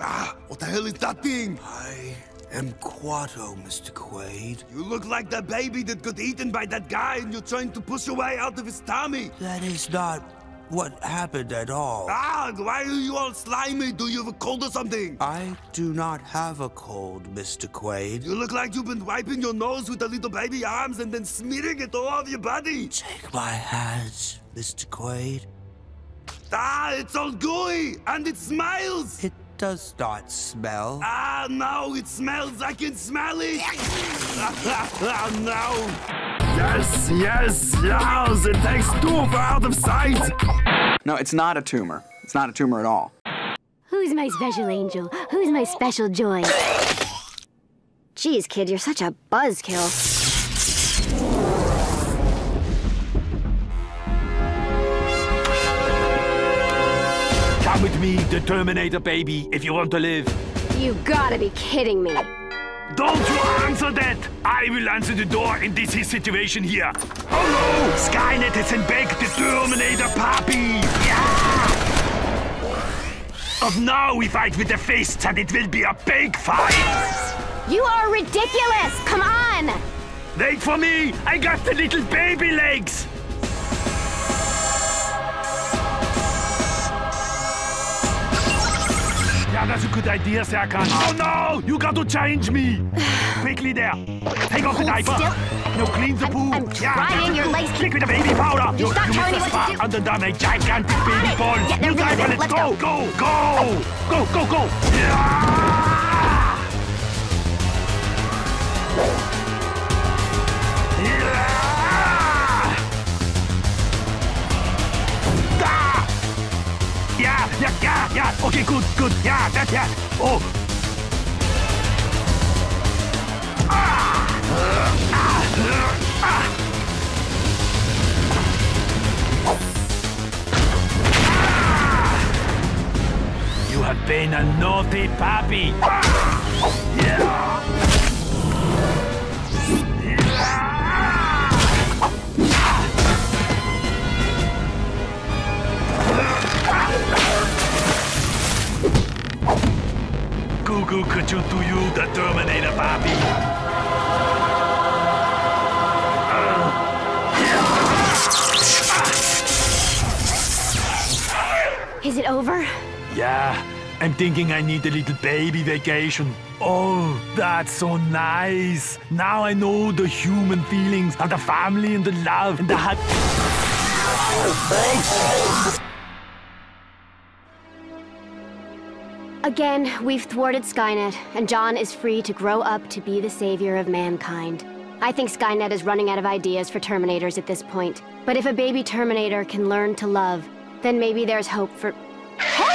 Ah, what the hell is that thing? I am Quato, Mr. Quaid. You look like that baby that got eaten by that guy and you're trying to push away out of his tummy. That is not what happened at all. Ah, why are you all slimy? Do you have a cold or something? I do not have a cold, Mr. Quaid. You look like you've been wiping your nose with the little baby arms and then smearing it all over your body. Take my hands, Mr. Quaid. Ah, it's all gooey, and it smiles! It does not smell. Ah, no, it smells, I can smell it! Ah, no! Yes, it takes two for out of sight! No, it's not a tumor. It's not a tumor at all. Who's my special angel? Who's my special joy? Jeez, kid, you're such a buzzkill. Come with me, the Terminator baby, if you want to live. You gotta be kidding me. Don't you answer that! I will answer the door in this situation here. Oh no! Skynet has sent back the Terminator puppy! Yeah! Of now we fight with the fists and it will be a big fight! You are ridiculous! Come on! Wait for me! I got the little baby legs! Yeah, that's a good idea, Serkan. Oh no! You got to change me! Quickly there! Take off the diaper! Still. No, clean the poo! I'm trying your legs! Click with the baby powder! You stop telling me what to do! And then done a gigantic baby ball! Yeah, no, really, let's go! Go! Go! Go! Go! Go! Yeah! Yeah! Ah! Yeah! Okay, good. Yeah. Oh. You have been a naughty puppy. Goo-goo, could you do you, the Terminator puppy? Is it over? Yeah, I'm thinking I need a little baby vacation. Oh, that's so nice. Now I know the human feelings of the family and the love and the heart. Again, we've thwarted Skynet, and John is free to grow up to be the savior of mankind. I think Skynet is running out of ideas for Terminators at this point. But if a baby Terminator can learn to love, then maybe there's hope for... Hey!